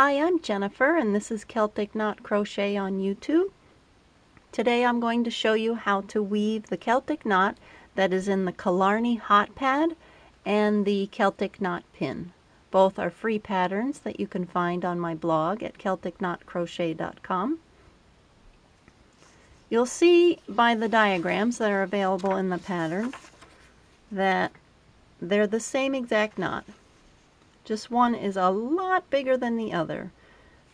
Hi, I'm Jennifer and this is Celtic Knot Crochet on YouTube. Today I'm going to show you how to weave the Celtic knot that is in the Killarney Hot Pad and the Celtic Knot Pin. Both are free patterns that you can find on my blog at CelticKnotCrochet.com. You'll see by the diagrams that are available in the pattern that they're the same exact knot. Just one is a lot bigger than the other.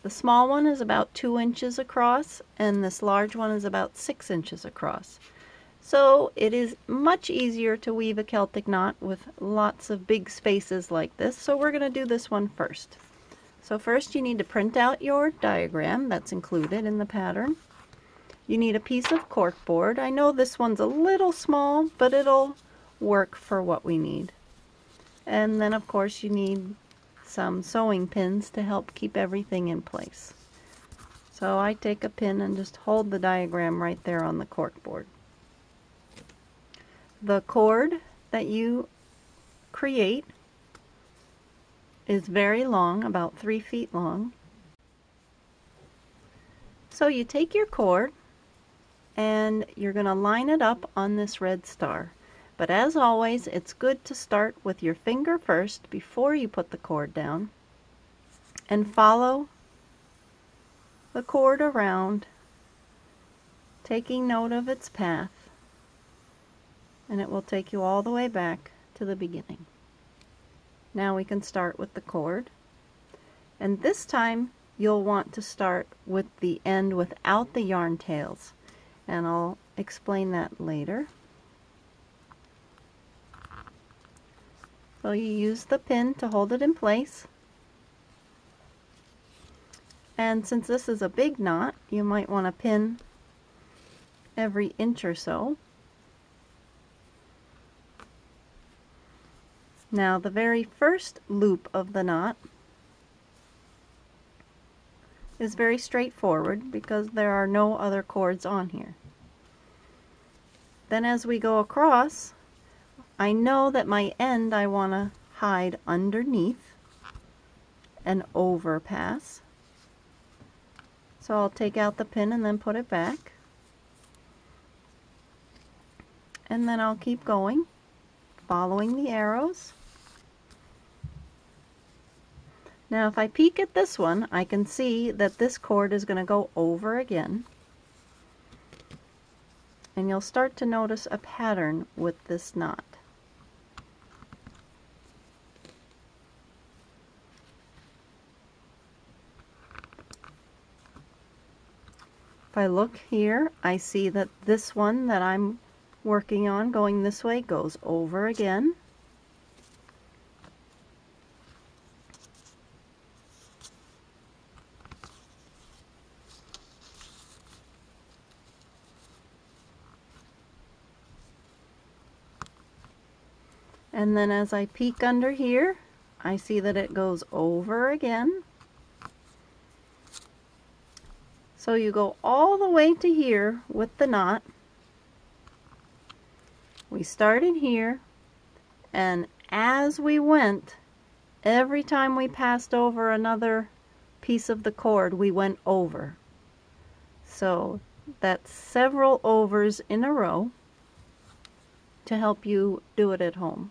The small one is about 2 inches across and this large one is about 6 inches across. So it is much easier to weave a Celtic knot with lots of big spaces like this. So we're going to do this one first. So first you need to print out your diagram that's included in the pattern. You need a piece of corkboard. I know this one's a little small, but it'll work for what we need. And then of course you need some sewing pins to help keep everything in place. So I take a pin and just hold the diagram right there on the corkboard. The cord that you create is very long, about 3 feet long. So you take your cord and you're going to line it up on this red star. But as always, it's good to start with your finger first before you put the cord down and follow the cord around, taking note of its path, and it will take you all the way back to the beginning. Now we can start with the cord, and this time you'll want to start with the end without the yarn tails, and I'll explain that later. So you use the pin to hold it in place, and since this is a big knot you might want to pin every inch or so. Now the very first loop of the knot is very straightforward because there are no other cords on here. Then as we go across, I know that my end I want to hide underneath an overpass. So I'll take out the pin and then put it back. And then I'll keep going, following the arrows. Now if I peek at this one, I can see that this cord is going to go over again. And you'll start to notice a pattern with this knot. If I look here, I see that this one that I'm working on going this way goes over again. And then as I peek under here, I see that it goes over again. So you go all the way to here with the knot. We started here, and as we went, every time we passed over another piece of the cord, we went over. So that's several overs in a row to help you do it at home.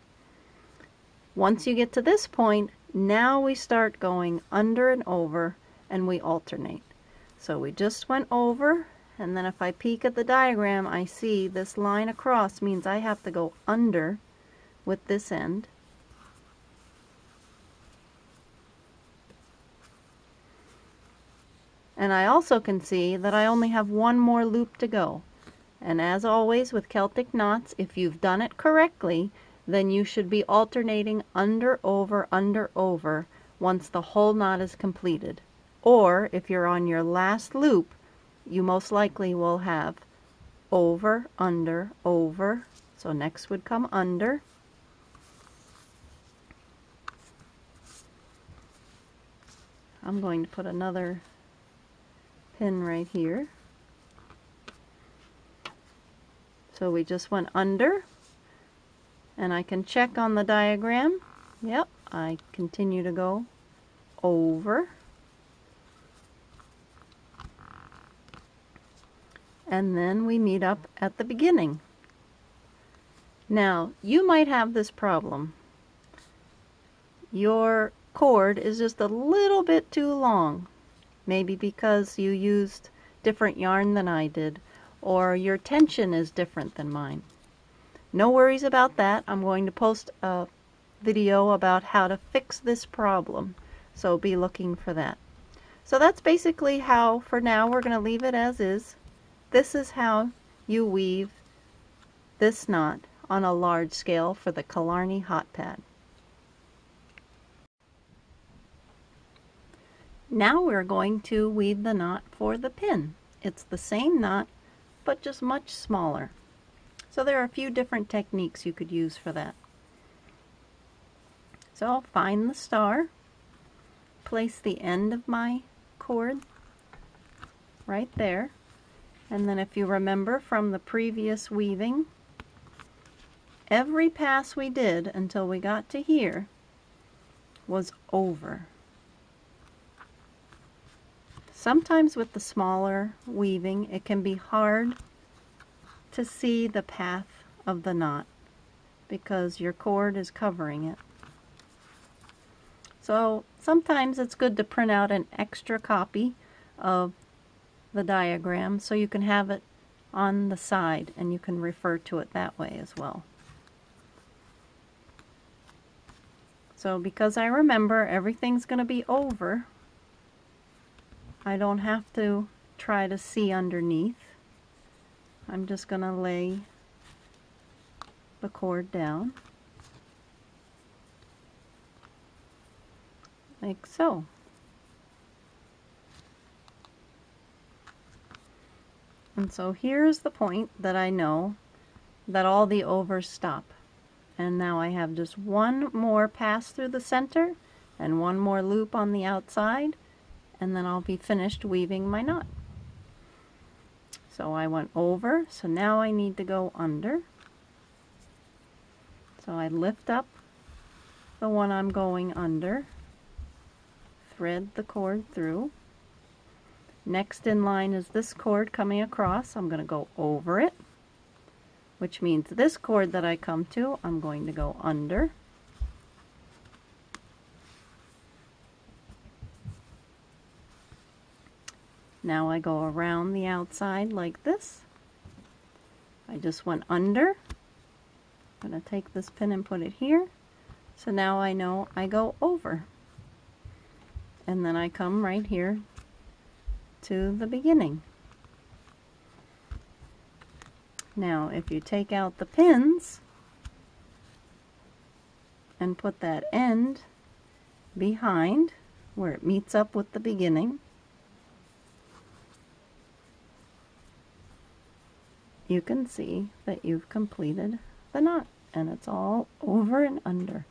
Once you get to this point, now we start going under and over, and we alternate. So we just went over, and then if I peek at the diagram, I see this line across means I have to go under with this end. And I also can see that I only have one more loop to go. And as always with Celtic knots, if you've done it correctly, then you should be alternating under, over, once the whole knot is completed. Or if you're on your last loop, you most likely will have over, under, over. So next would come under. I'm going to put another pin right here. So we just went under, and I can check on the diagram. Yep, I continue to go over. and then we meet up at the beginning. Now, you might have this problem. Your cord is just a little bit too long, maybe because you used different yarn than I did, or your tension is different than mine. No worries about that. I'm going to post a video about how to fix this problem, so be looking for that. So that's basically how, for now, we're going to leave it as is. This is how you weave this knot on a large scale for the Killarney Hot Pad. Now we're going to weave the knot for the pin. It's the same knot, but just much smaller. So there are a few different techniques you could use for that. So find the star, place the end of my cord right there, and then if you remember from the previous weaving, every pass we did until we got to here was over. Sometimes with the smaller weaving, it can be hard to see the path of the knot because your cord is covering it. So sometimes it's good to print out an extra copy of the diagram so you can have it on the side and you can refer to it that way as well. So because I remember everything's going to be over, I don't have to try to see underneath. I'm just going to lay the cord down, like so. And so here's the point that I know that all the overs stop. And now I have just one more pass through the center and one more loop on the outside, and then I'll be finished weaving my knot. So I went over, so now I need to go under. So I lift up the one I'm going under, thread the cord through. Next in line is this cord coming across. I'm going to go over it, which means this cord that I come to, I'm going to go under. Now I go around the outside like this. I just went under. I'm going to take this pin and put it here. So now I know I go over. And then I come right here to the beginning. Now if you take out the pins and put that end behind where it meets up with the beginning, you can see that you've completed the knot, and it's all over and under.